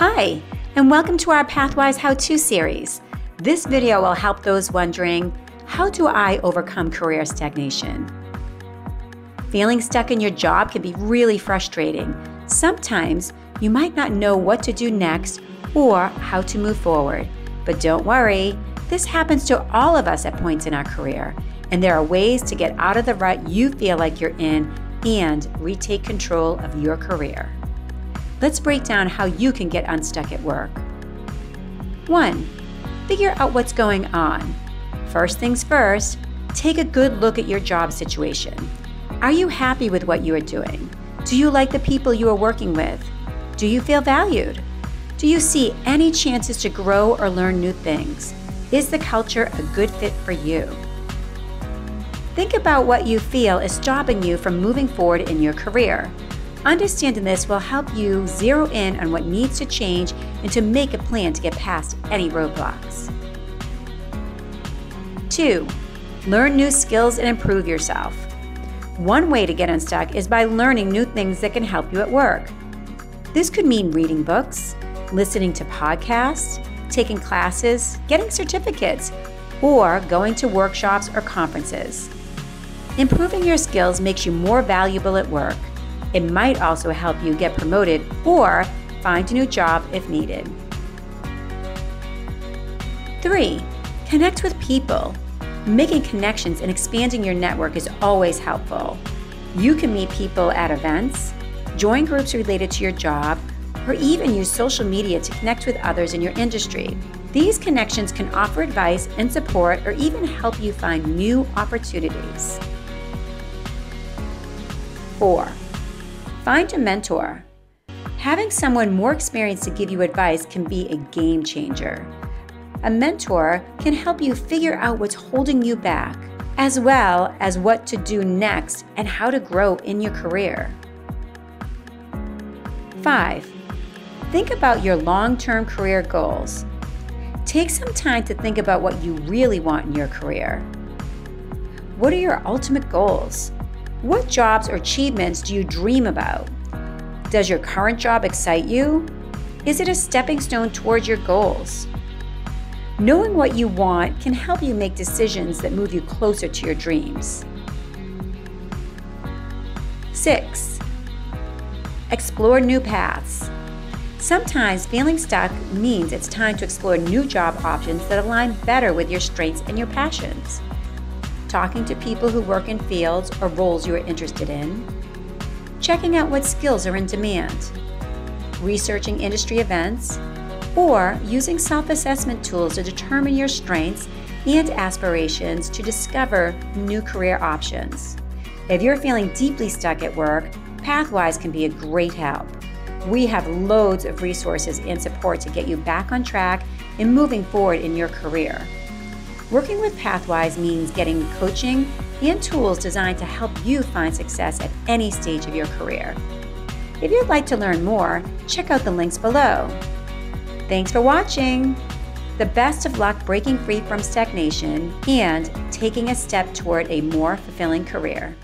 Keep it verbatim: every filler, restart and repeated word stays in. Hi, and welcome to our Pathwise how-to series. This video will help those wondering, how do I overcome career stagnation? Feeling stuck in your job can be really frustrating. Sometimes you might not know what to do next or how to move forward. But don't worry, this happens to all of us at points in our career, and there are ways to get out of the rut you feel like you're in and retake control of your career. Let's break down how you can get unstuck at work. One, figure out what's going on. First things first, take a good look at your job situation. Are you happy with what you are doing? Do you like the people you are working with? Do you feel valued? Do you see any chances to grow or learn new things? Is the culture a good fit for you? Think about what you feel is stopping you from moving forward in your career. Understanding this will help you zero in on what needs to change and to make a plan to get past any roadblocks. Two, learn new skills and improve yourself. One way to get unstuck is by learning new things that can help you at work. This could mean reading books, listening to podcasts, taking classes, getting certificates, or going to workshops or conferences. Improving your skills makes you more valuable at work. It might also help you get promoted or find a new job if needed. Three, connect with people. Making connections and expanding your network is always helpful. You can meet people at events, join groups related to your job, or even use social media to connect with others in your industry. These connections can offer advice and support or even help you find new opportunities. Four, find a mentor. Having someone more experienced to give you advice can be a game changer. A mentor can help you figure out what's holding you back, as well as what to do next and how to grow in your career. Five, think about your long-term career goals. Take some time to think about what you really want in your career. What are your ultimate goals? What jobs or achievements do you dream about? Does your current job excite you? Is it a stepping stone towards your goals? Knowing what you want can help you make decisions that move you closer to your dreams. Six, explore new paths. Sometimes feeling stuck means it's time to explore new job options that align better with your strengths and your passions. Talking to people who work in fields or roles you are interested in, checking out what skills are in demand, researching industry events, or using self-assessment tools to determine your strengths and aspirations to discover new career options. If you're feeling deeply stuck at work, Pathwise can be a great help. We have loads of resources and support to get you back on track and moving forward in your career. Working with Pathwise means getting coaching and tools designed to help you find success at any stage of your career. If you'd like to learn more, check out the links below. Thanks for watching. The best of luck breaking free from stagnation and taking a step toward a more fulfilling career.